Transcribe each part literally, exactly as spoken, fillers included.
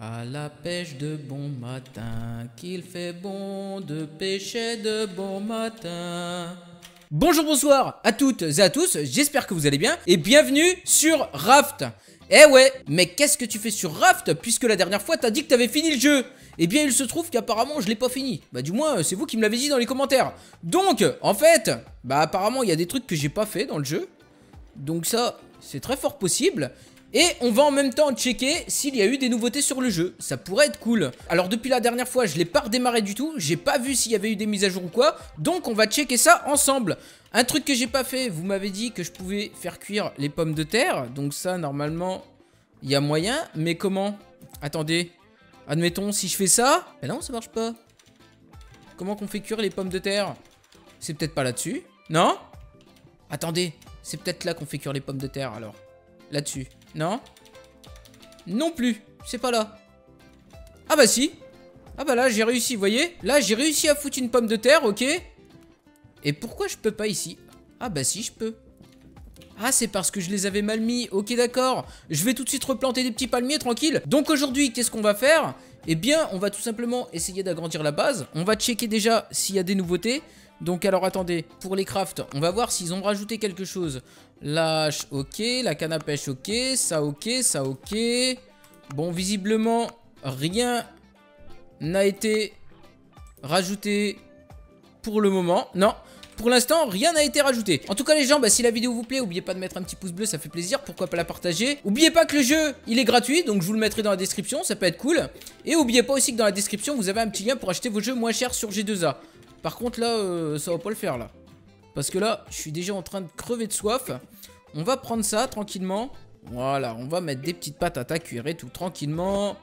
À la pêche de bon matin, qu'il fait bon de pêcher de bon matin. Bonjour, bonsoir à toutes et à tous, j'espère que vous allez bien et bienvenue sur Raft. Eh ouais, mais qu'est-ce que tu fais sur Raft puisque la dernière fois t'as dit que t'avais fini le jeu? Eh bien il se trouve qu'apparemment je l'ai pas fini. Bah du moins c'est vous qui me l'avez dit dans les commentaires. Donc en fait, bah apparemment il y a des trucs que j'ai pas fait dans le jeu. Donc ça c'est très fort possible. Et on va en même temps checker s'il y a eu des nouveautés sur le jeu. Ça pourrait être cool. Alors depuis la dernière fois, je l'ai pas redémarré du tout. J'ai pas vu s'il y avait eu des mises à jour ou quoi. Donc on va checker ça ensemble. Un truc que j'ai pas fait, vous m'avez dit que je pouvais faire cuire les pommes de terre. Donc ça, normalement, il y a moyen. Mais comment? Attendez. Admettons, si je fais ça... Ben non, ça marche pas. Comment qu'on fait cuire les pommes de terre? C'est peut-être pas là-dessus. Non? Attendez. C'est peut-être là qu'on fait cuire les pommes de terre, alors. Là-dessus. Non, non plus, c'est pas là. Ah bah si. Ah bah là j'ai réussi, vous voyez. Là j'ai réussi à foutre une pomme de terre, ok. Et pourquoi je peux pas ici? Ah bah si je peux. Ah c'est parce que je les avais mal mis, ok d'accord. Je vais tout de suite replanter des petits palmiers, tranquille. Donc aujourd'hui qu'est-ce qu'on va faire? Eh bien on va tout simplement essayer d'agrandir la base. On va checker déjà s'il y a des nouveautés. Donc alors attendez, pour les crafts, on va voir s'ils ont rajouté quelque chose. La hache, ok, la canne à pêche, ok, ça ok, ça ok. Bon, visiblement, rien n'a été rajouté pour le moment. Non, pour l'instant, rien n'a été rajouté. En tout cas les gens, bah, si la vidéo vous plaît, n'oubliez pas de mettre un petit pouce bleu, ça fait plaisir, pourquoi pas la partager. N'oubliez pas que le jeu, il est gratuit, donc je vous le mettrai dans la description, ça peut être cool. Et n'oubliez pas aussi que dans la description, vous avez un petit lien pour acheter vos jeux moins chers sur G deux A. Par contre là, euh, ça va pas le faire là. Parce que là, je suis déjà en train de crever de soif. On va prendre ça tranquillement. Voilà, on va mettre des petites patates à cuire et tout tranquillement.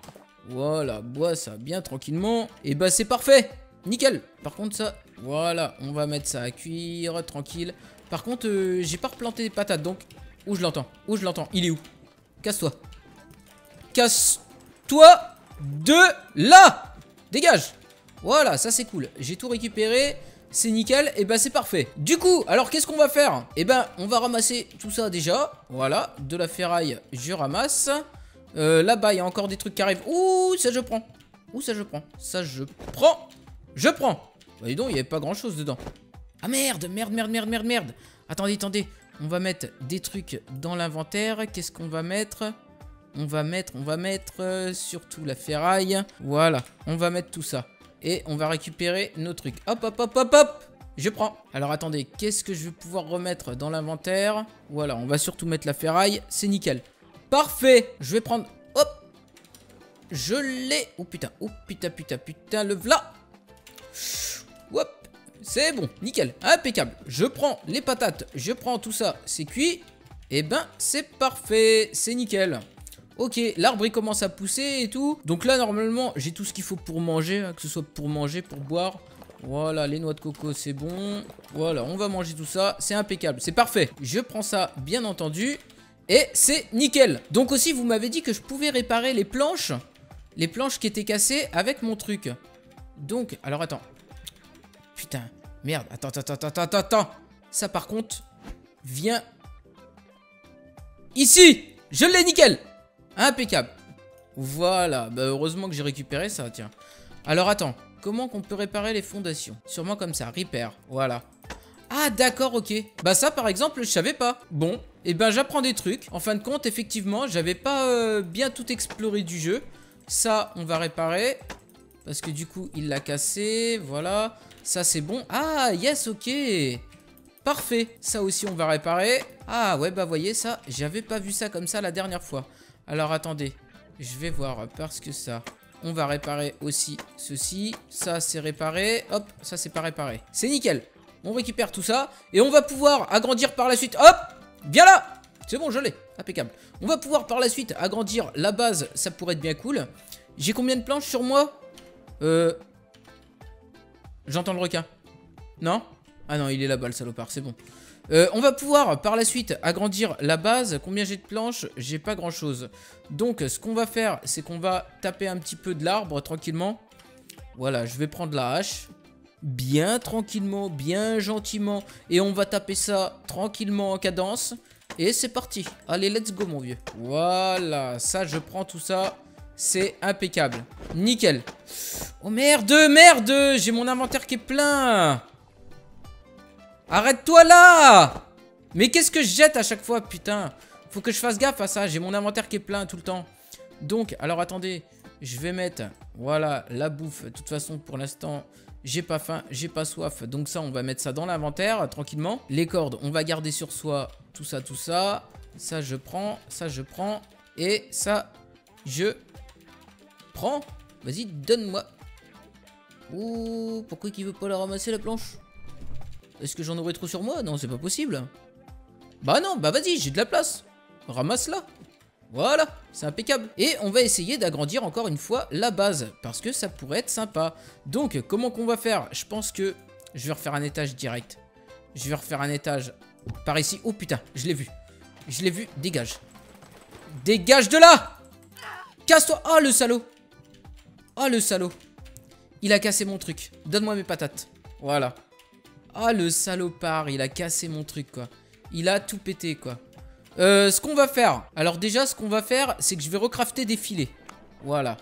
Voilà, bois ça bien tranquillement. Et bah c'est parfait, nickel. Par contre ça, voilà, on va mettre ça à cuire, tranquille. Par contre, euh, j'ai pas replanté des patates donc... Où je l'entends, où je l'entends, il est où? Casse-toi. Casse-toi de là. Dégage. Voilà, ça c'est cool, j'ai tout récupéré, c'est nickel, et bah c'est parfait. Du coup, alors qu'est-ce qu'on va faire? Et ben, on va ramasser tout ça déjà, voilà, de la ferraille, je ramasse. Euh, là-bas, il y a encore des trucs qui arrivent. Ouh, ça je prends, ouh, ça je prends, ça je prends, je prends. Bah dis donc, il n'y avait pas grand-chose dedans. Ah merde, merde, merde, merde, merde, merde. Attendez, attendez, on va mettre des trucs dans l'inventaire, qu'est-ce qu'on va mettre? On va mettre, on va mettre euh, surtout la ferraille, voilà, on va mettre tout ça. Et on va récupérer nos trucs. Hop, hop, hop, hop, hop. Je prends. Alors, attendez. Qu'est-ce que je vais pouvoir remettre dans l'inventaire? Voilà, on va surtout mettre la ferraille. C'est nickel. Parfait. Je vais prendre... Hop. Je l'ai. Oh, putain. Oh, putain, putain, putain. Le v'là. Hop. C'est bon. Nickel. Impeccable. Je prends les patates. Je prends tout ça. C'est cuit. Eh ben, c'est parfait. C'est nickel. Ok, l'arbre il commence à pousser et tout. Donc là normalement j'ai tout ce qu'il faut pour manger, hein, que ce soit pour manger, pour boire. Voilà, les noix de coco c'est bon. Voilà, on va manger tout ça, c'est impeccable, c'est parfait. Je prends ça bien entendu. Et c'est nickel. Donc aussi vous m'avez dit que je pouvais réparer les planches. Les planches qui étaient cassées avec mon truc. Donc, alors attends. Putain, merde, attends, attends, attends, attends, attends. Ça par contre, viens ici. Je l'ai nickel. Impeccable. Voilà, bah heureusement que j'ai récupéré ça, tiens. Alors attends, comment qu'on peut réparer les fondations? Sûrement comme ça, repair, voilà. Ah d'accord, ok. Bah ça par exemple, je savais pas. Bon, et eh ben j'apprends des trucs. En fin de compte, effectivement, j'avais pas euh, bien tout exploré du jeu. Ça, on va réparer. Parce que du coup, il l'a cassé, voilà. Ça c'est bon, ah yes, ok. Parfait, ça aussi on va réparer. Ah ouais, bah voyez ça, j'avais pas vu ça comme ça la dernière fois. Alors attendez, je vais voir parce que ça, on va réparer aussi ceci, ça c'est réparé, hop, ça c'est pas réparé. C'est nickel, on récupère tout ça et on va pouvoir agrandir par la suite, hop, viens là, c'est bon je l'ai, impeccable. On va pouvoir par la suite agrandir la base, ça pourrait être bien cool. J'ai combien de planches sur moi? Euh... J'entends le requin, non? Ah non, il est là-bas le salopard, c'est bon. Euh, on va pouvoir par la suite agrandir la base. Combien j'ai de planches? J'ai pas grand chose. Donc ce qu'on va faire, c'est qu'on va taper un petit peu de l'arbre tranquillement. Voilà, je vais prendre la hache. Bien tranquillement, bien gentiment. Et on va taper ça tranquillement en cadence. Et c'est parti. Allez, let's go mon vieux. Voilà, ça je prends tout ça. C'est impeccable. Nickel. Oh merde, merde, j'ai mon inventaire qui est plein. Arrête-toi là. Mais qu'est-ce que je jette à chaque fois, putain. Faut que je fasse gaffe à ça, j'ai mon inventaire qui est plein tout le temps. Donc, alors attendez, je vais mettre, voilà, la bouffe. De toute façon, pour l'instant, j'ai pas faim, j'ai pas soif. Donc ça, on va mettre ça dans l'inventaire, tranquillement. Les cordes, on va garder sur soi, tout ça, tout ça. Ça, je prends, ça, je prends. Et ça, je prends. Vas-y, donne-moi. Ouh, pourquoi il veut pas la ramasser, la planche? Est-ce que j'en aurais trop sur moi? Non, c'est pas possible. Bah non, bah vas-y, j'ai de la place. Ramasse-la. Voilà, c'est impeccable. Et on va essayer d'agrandir encore une fois la base, parce que ça pourrait être sympa. Donc, comment qu'on va faire? Je pense que je vais refaire un étage direct. Je vais refaire un étage par ici. Oh putain, je l'ai vu. Je l'ai vu, dégage. Dégage de là. Casse-toi. Ah, le salaud. Ah, le salaud. Il a cassé mon truc. Donne-moi mes patates. Voilà. Ah, le salopard, il a cassé mon truc, quoi. Il a tout pété, quoi. Euh, ce qu'on va faire... Alors déjà, ce qu'on va faire, c'est que je vais recrafter des filets. Voilà.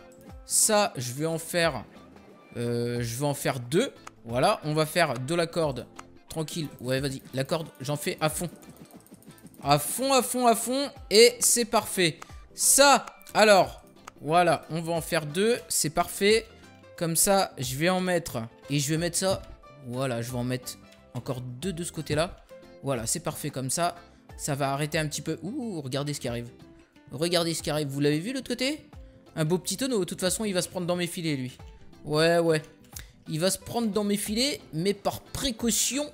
Ça, je vais en faire... Euh, je vais en faire deux. Voilà, on va faire de la corde. Tranquille. Ouais, vas-y. La corde, j'en fais à fond. À fond, à fond, à fond. Et c'est parfait. Ça, alors... Voilà, on va en faire deux. C'est parfait. Comme ça, je vais en mettre... Et je vais mettre ça... Voilà, je vais en mettre encore deux de ce côté-là. Voilà, c'est parfait comme ça. Ça va arrêter un petit peu. Ouh, regardez ce qui arrive. Regardez ce qui arrive. Vous l'avez vu, l'autre côté? Un beau petit tonneau. De toute façon, il va se prendre dans mes filets, lui. Ouais, ouais. Il va se prendre dans mes filets, mais par précaution,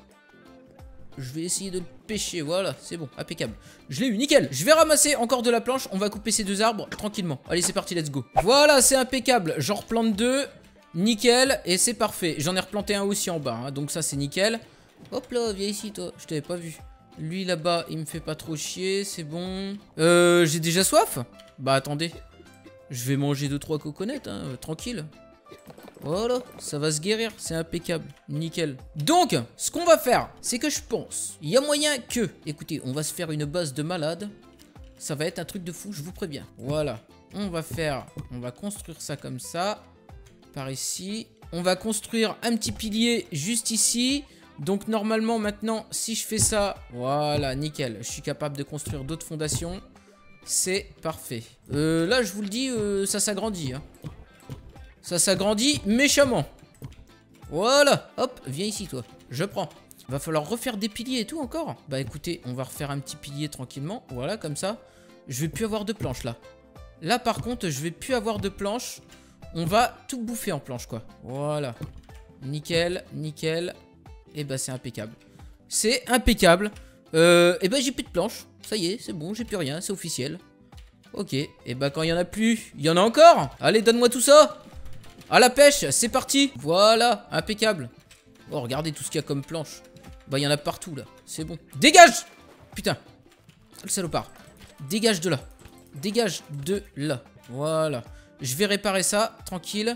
je vais essayer de le pêcher. Voilà, c'est bon, impeccable. Je l'ai eu, nickel. Je vais ramasser encore de la planche. On va couper ces deux arbres tranquillement. Allez, c'est parti, let's go. Voilà, c'est impeccable. J'en replante deux. Nickel, et c'est parfait. J'en ai replanté un aussi en bas, hein. Donc ça, c'est nickel. Hop là, viens ici, toi. Je t'avais pas vu. Lui là-bas, il me fait pas trop chier, c'est bon. Euh, j'ai déjà soif? Bah attendez, je vais manger deux trois coconettes, hein, euh, tranquille. Voilà, ça va se guérir, c'est impeccable, nickel. Donc, ce qu'on va faire, c'est que je pense, il y a moyen que... Écoutez, on va se faire une base de malade. Ça va être un truc de fou, je vous préviens. Voilà, on va faire... On va construire ça comme ça. Par ici. On va construire un petit pilier juste ici. Donc normalement maintenant, si je fais ça, voilà, nickel, je suis capable de construire d'autres fondations. C'est parfait. euh, Là je vous le dis, euh, ça s'agrandit, hein. Ça s'agrandit méchamment. Voilà, hop, viens ici toi, je prends. Va falloir refaire des piliers et tout encore. Bah écoutez, on va refaire un petit pilier tranquillement. Voilà, comme ça, je vais plus avoir de planches là. Là par contre, je vais plus avoir de planches. On va tout bouffer en planches, quoi. Voilà, nickel, nickel. Et eh bah ben, c'est impeccable. C'est impeccable. Euh, et eh bah ben, j'ai plus de planches. Ça y est, c'est bon, j'ai plus rien, c'est officiel. Ok, et eh bah ben, quand il y en a plus, il y en a encore. Allez, donne-moi tout ça. À la pêche, c'est parti. Voilà, impeccable. Oh, regardez tout ce qu'il y a comme planche. Bah il y en a partout là, c'est bon. Dégage. Putain, le salopard. Dégage de là. Dégage de là, voilà. Je vais réparer ça, tranquille.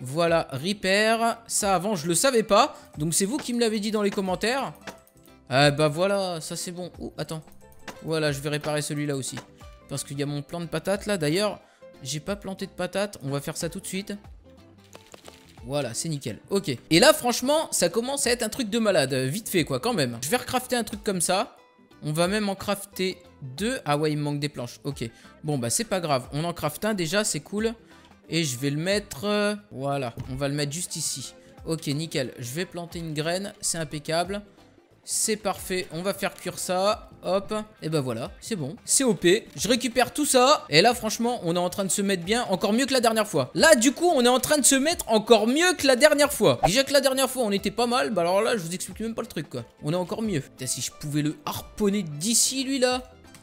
Voilà, repair. Ça avant je le savais pas. Donc c'est vous qui me l'avez dit dans les commentaires. Ah bah voilà, ça c'est bon. Oh attends, voilà, je vais réparer celui-là aussi, parce qu'il y a mon plan de patates là. D'ailleurs, j'ai pas planté de patates. On va faire ça tout de suite. Voilà, c'est nickel, ok. Et là franchement, ça commence à être un truc de malade. Vite fait quoi, quand même. Je vais recrafter un truc comme ça. On va même en crafter deux. Ah ouais, il me manque des planches, ok. Bon bah c'est pas grave, on en crafte un déjà, c'est cool. Et je vais le mettre... Voilà, on va le mettre juste ici. Ok, nickel. Je vais planter une graine. C'est impeccable. C'est parfait. On va faire cuire ça. Hop. Et ben voilà, c'est bon. C'est O P. Je récupère tout ça. Et là, franchement, on est en train de se mettre bien. Encore mieux que la dernière fois. Là, du coup, on est en train de se mettre encore mieux que la dernière fois. Déjà que la dernière fois, on était pas mal. Bah alors là, je vous explique même pas le truc, quoi. On est encore mieux. Putain, si je pouvais le harponner d'ici, lui, là.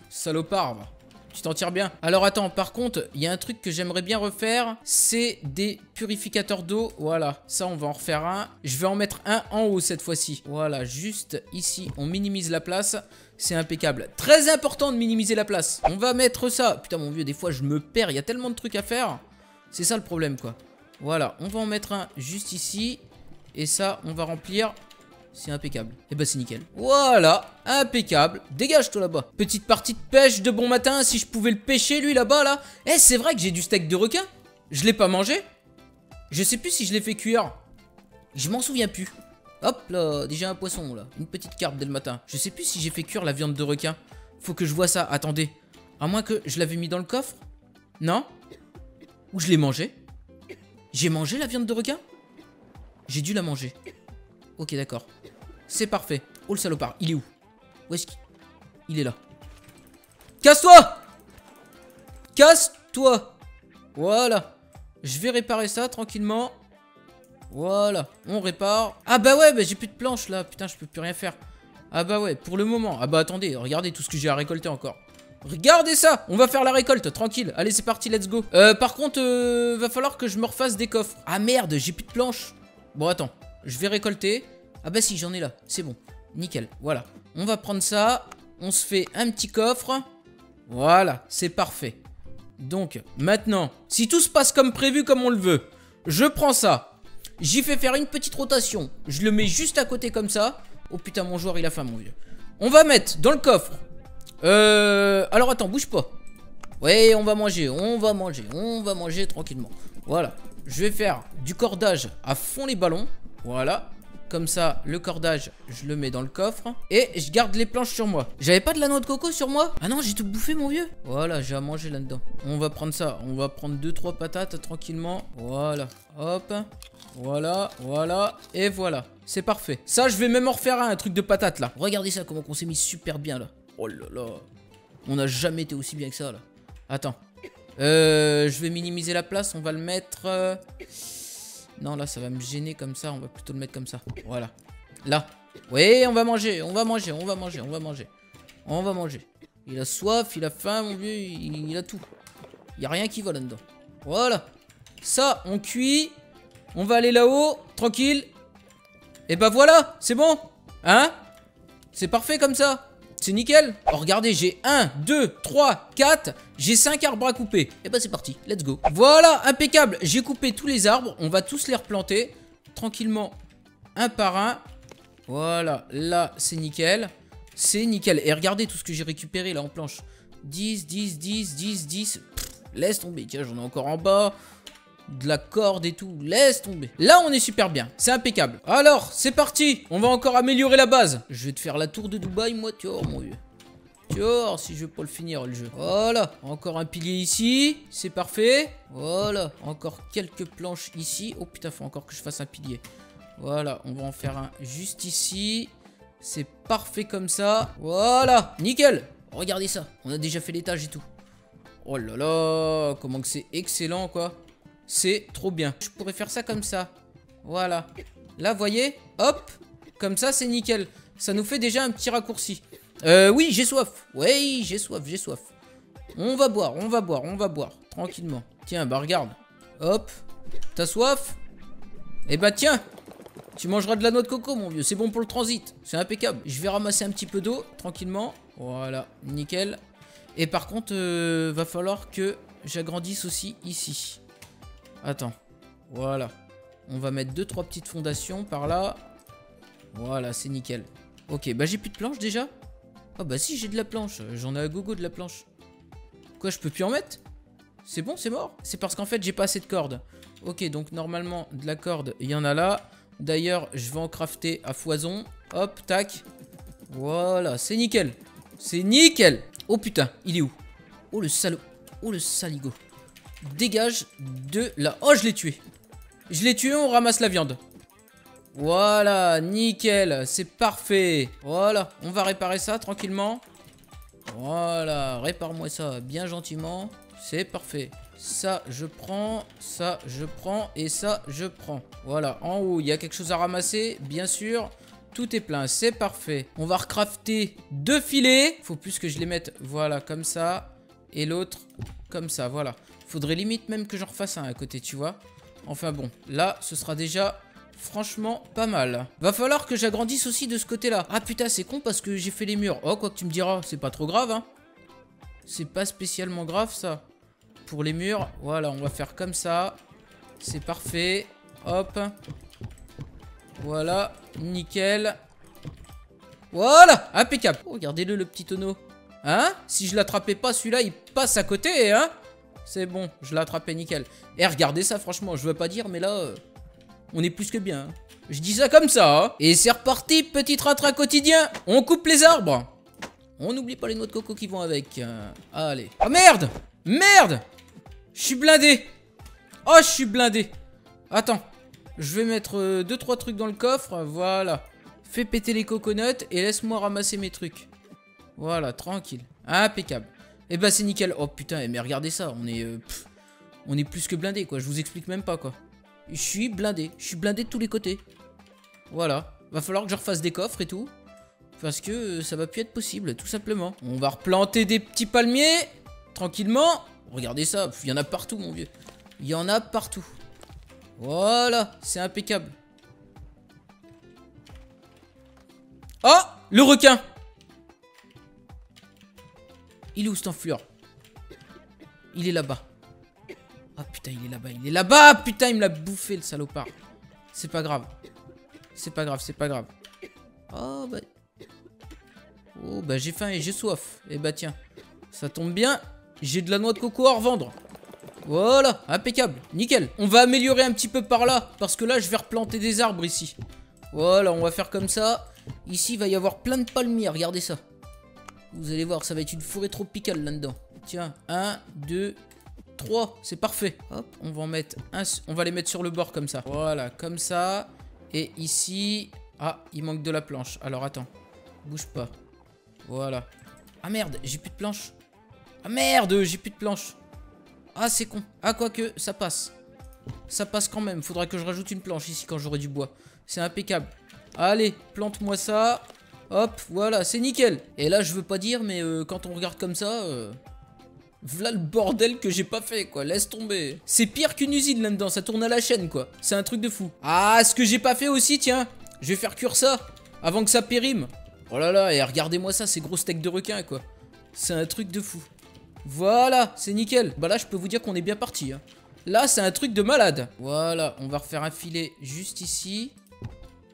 Salopard, va. Tu t'en tires bien. Alors attends, par contre, il y a un truc que j'aimerais bien refaire. C'est des purificateurs d'eau. Voilà, ça on va en refaire un. Je vais en mettre un en haut cette fois-ci. Voilà, juste ici, on minimise la place. C'est impeccable. Très important de minimiser la place. On va mettre ça. Putain mon vieux, des fois je me perds. Il y a tellement de trucs à faire. C'est ça le problème quoi. Voilà, on va en mettre un juste ici. Et ça, on va remplir... C'est impeccable. Et bah c'est nickel. Voilà, impeccable. Dégage toi là-bas. Petite partie de pêche de bon matin. Si je pouvais le pêcher lui là-bas là. Eh, c'est vrai que j'ai du steak de requin. Je l'ai pas mangé? Je sais plus si je l'ai fait cuire. Je m'en souviens plus. Hop là, déjà un poisson là. Une petite carpe dès le matin. Je sais plus si j'ai fait cuire la viande de requin. Faut que je vois ça, attendez. À moins que je l'avais mis dans le coffre. Non? Ou je l'ai mangé? J'ai mangé la viande de requin? J'ai dû la manger. Ok, d'accord. C'est parfait. Oh le salopard, il est où? Où est-ce qu'il est là? Casse-toi! Casse-toi! Voilà. Je vais réparer ça tranquillement. Voilà, on répare. Ah bah ouais, bah j'ai plus de planches là. Putain, je peux plus rien faire. Ah bah ouais, pour le moment. Ah bah attendez, regardez tout ce que j'ai à récolter encore. Regardez ça, on va faire la récolte, tranquille. Allez, c'est parti, let's go. euh, Par contre, euh, va falloir que je me refasse des coffres. Ah merde, j'ai plus de planches. Bon, attends, je vais récolter. Ah bah si, j'en ai là, c'est bon. Nickel, voilà. On va prendre ça. On se fait un petit coffre. Voilà, c'est parfait. Donc, maintenant, si tout se passe comme prévu, comme on le veut, je prends ça. J'y fais faire une petite rotation. Je le mets juste à côté comme ça. Oh putain, mon joueur il a faim, mon vieux. On va mettre dans le coffre. Euh... Alors attends, bouge pas. Ouais, on va manger, on va manger, on va manger tranquillement. Voilà. Je vais faire du cordage à fond les ballons. Voilà. Comme ça, le cordage, je le mets dans le coffre. Et je garde les planches sur moi. J'avais pas de la noix de coco sur moi? Ah non, j'ai tout bouffé, mon vieux. Voilà, j'ai à manger là-dedans. On va prendre ça. On va prendre deux trois patates tranquillement. Voilà. Hop. Voilà, voilà. Et voilà. C'est parfait. Ça, je vais même en refaire un, un truc de patate là. Regardez ça, comment on s'est mis super bien là. Oh là là. On n'a jamais été aussi bien que ça là. Attends. Euh, je vais minimiser la place. On va le mettre... Euh... Non, là, ça va me gêner comme ça. On va plutôt le mettre comme ça. Voilà. Là. Oui, on va manger. On va manger. On va manger. On va manger. On va manger. Il a soif. Il a faim, mon vieux. Il, il a tout. Il n'y a rien qui va là-dedans. Voilà. Ça, on cuit. On va aller là-haut. Tranquille. Et bah voilà. C'est bon. Hein? C'est parfait comme ça. C'est nickel. Oh, regardez, j'ai un, deux, trois, quatre. J'ai cinq arbres à couper. Et bah c'est parti, let's go. Voilà, impeccable. J'ai coupé tous les arbres. On va tous les replanter tranquillement, un par un. Voilà, là c'est nickel. C'est nickel. Et regardez tout ce que j'ai récupéré là en planche. Dix, dix, dix, dix, dix. Pff, laisse tomber, tiens, j'en ai encore en bas. De la corde et tout, laisse tomber. Là on est super bien, c'est impeccable. Alors c'est parti, on va encore améliorer la base. Je vais te faire la tour de Dubaï moi, tu vois mon vieux. Tu vois si je peux le finir le jeu. Voilà, encore un pilier ici, c'est parfait. Voilà, encore quelques planches ici. Oh putain, faut encore que je fasse un pilier. Voilà, on va en faire un juste ici. C'est parfait comme ça, voilà, nickel. Regardez ça, on a déjà fait l'étage et tout. Oh là là, comment que c'est excellent quoi. C'est trop bien. Je pourrais faire ça comme ça. Voilà. Là, voyez, hop. Comme ça, c'est nickel. Ça nous fait déjà un petit raccourci. Euh, oui, j'ai soif. Oui, j'ai soif, j'ai soif. On va boire, on va boire, on va boire. Tranquillement. Tiens, bah regarde. Hop. T'as soif? Eh bah tiens. Tu mangeras de la noix de coco, mon vieux. C'est bon pour le transit. C'est impeccable. Je vais ramasser un petit peu d'eau, tranquillement. Voilà, nickel. Et par contre, euh, va falloir que j'agrandisse aussi ici. Attends, voilà. On va mettre deux trois petites fondations par là. Voilà, c'est nickel. Ok, bah j'ai plus de planche déjà. Ah bah si, j'ai de la planche. J'en ai à gogo de la planche. Quoi, je peux plus en mettre? C'est bon, c'est mort? C'est parce qu'en fait, j'ai pas assez de cordes. Ok, donc normalement, de la corde, il y en a là. D'ailleurs, je vais en crafter à foison. Hop, tac. Voilà, c'est nickel. C'est nickel. Oh putain, il est où? Oh le salaud. Oh le saligo. Dégage de là. Oh, je l'ai tué. Je l'ai tué, on ramasse la viande. Voilà, nickel. C'est parfait. Voilà, on va réparer ça tranquillement. Voilà, répare-moi ça bien gentiment. C'est parfait. Ça, je prends. Ça, je prends. Et ça, je prends. Voilà, en haut, il y a quelque chose à ramasser, bien sûr. Tout est plein, c'est parfait. On va recrafter deux filets. Faut plus que je les mette, voilà, comme ça. Et l'autre, comme ça, voilà. Faudrait limite même que j'en refasse un à côté, tu vois. Enfin bon, là, ce sera déjà franchement pas mal. Va falloir que j'agrandisse aussi de ce côté-là. Ah putain, c'est con parce que j'ai fait les murs. Oh, quoi que tu me diras, c'est pas trop grave, hein. C'est pas spécialement grave, ça. Pour les murs, voilà, on va faire comme ça. C'est parfait. Hop. Voilà, nickel. Voilà, impeccable. Oh, regardez-le, le petit tonneau. Hein? Si je l'attrapais pas, celui-là, il passe à côté, hein. c'est bon, je l'ai attrapé, nickel. Et regardez ça, franchement, je veux pas dire, mais là, euh, on est plus que bien. Hein. Je dis ça comme ça, hein. Et c'est reparti, petit train-train quotidien. On coupe les arbres. On n'oublie pas les noix de coco qui vont avec. Euh, allez. Oh merde! Merde! Je suis blindé. Oh, je suis blindé. Attends. Je vais mettre euh, deux trois trucs dans le coffre. Voilà. Fais péter les coconuts et laisse-moi ramasser mes trucs. Voilà, tranquille. Impeccable. Et bah, c'est nickel. Oh putain, mais regardez ça. On est, euh, pff, on est plus que blindé, quoi. Je vous explique même pas, quoi. Je suis blindé. Je suis blindé de tous les côtés. Voilà. Va falloir que je refasse des coffres et tout. Parce que euh, ça va plus être possible, tout simplement. On va replanter des petits palmiers. Tranquillement. Regardez ça. Il y en a partout, mon vieux. Il y en a partout. Voilà, c'est impeccable. Oh, le requin. Il est où cet enflure? Il est là-bas. Ah putain, il est là-bas, il est là-bas. Putain, il me l'a bouffé, le salopard. C'est pas grave. C'est pas grave, c'est pas grave. Oh bah... Oh bah j'ai faim et j'ai soif. Et bah tiens, ça tombe bien. J'ai de la noix de coco à revendre. Voilà, impeccable, nickel. On va améliorer un petit peu par là, parce que là je vais replanter des arbres ici. Voilà, on va faire comme ça. Ici il va y avoir plein de palmiers, regardez ça. Vous allez voir, ça va être une forêt tropicale là-dedans. Tiens, un, deux, trois, c'est parfait. Hop, on va en mettre un, on va les mettre sur le bord comme ça. Voilà, comme ça. Et ici, ah, il manque de la planche. Alors attends, bouge pas. Voilà. Ah merde, j'ai plus de planche. Ah merde, j'ai plus de planche. Ah c'est con. Ah quoique, ça passe. Ça passe quand même. Faudra que je rajoute une planche ici quand j'aurai du bois. C'est impeccable. Allez, plante-moi ça. Hop, voilà, c'est nickel. Et là je veux pas dire, mais euh, quand on regarde comme ça, euh, voilà le bordel que j'ai pas fait, quoi. Laisse tomber. C'est pire qu'une usine là-dedans, ça tourne à la chaîne, quoi. C'est un truc de fou. Ah, ce que j'ai pas fait aussi, tiens. Je vais faire cuire ça avant que ça périme. Oh là là, et regardez-moi ça, ces gros steaks de requin, quoi. C'est un truc de fou. Voilà, c'est nickel. Bah là, je peux vous dire qu'on est bien parti, hein. Là, c'est un truc de malade. Voilà, on va refaire un filet juste ici.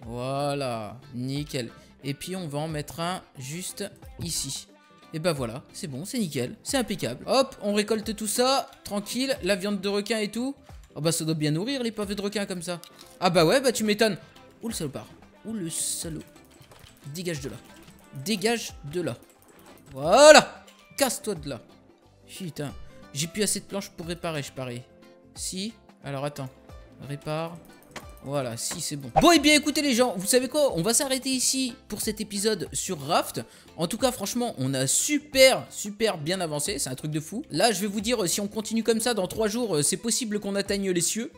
Voilà, nickel. Et puis, on va en mettre un juste ici. Et bah voilà, c'est bon, c'est nickel, c'est impeccable. Hop, on récolte tout ça, tranquille, la viande de requin et tout. Oh bah ça doit bien nourrir les pavés de requin comme ça. Ah bah ouais, bah tu m'étonnes. Ouh le salopard, ouh le salaud. Dégage de là, dégage de là. Voilà, casse-toi de là. Putain, j'ai plus assez de planches pour réparer, je parie. Si, alors attends, répare. Voilà, si c'est bon. Bon et bien écoutez les gens, vous savez quoi? On va s'arrêter ici pour cet épisode sur Raft. En tout cas franchement on a super super bien avancé, c'est un truc de fou. Là je vais vous dire, si on continue comme ça dans trois jours, c'est possible qu'on atteigne les cieux.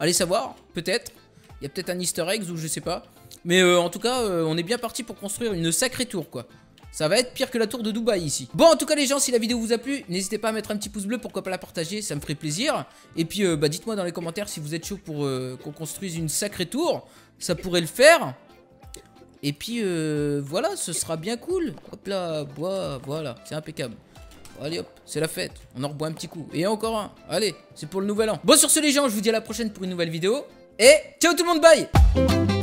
Allez savoir, peut-être. Il y a peut-être un easter egg ou je sais pas. Mais euh, en tout cas euh, on est bien parti pour construire une sacrée tour, quoi. Ça va être pire que la tour de Dubaï ici. Bon en tout cas les gens, si la vidéo vous a plu, n'hésitez pas à mettre un petit pouce bleu, pourquoi pas la partager, ça me ferait plaisir. Et puis euh, bah, dites-moi dans les commentaires si vous êtes chaud pour euh, qu'on construise une sacrée tour. Ça pourrait le faire. Et puis euh, voilà, ce sera bien cool. Hop là, bois, voilà, c'est impeccable. Allez hop, c'est la fête, on en reboit un petit coup. Et encore un, allez, c'est pour le nouvel an. Bon sur ce les gens, je vous dis à la prochaine pour une nouvelle vidéo. Et ciao tout le monde, bye.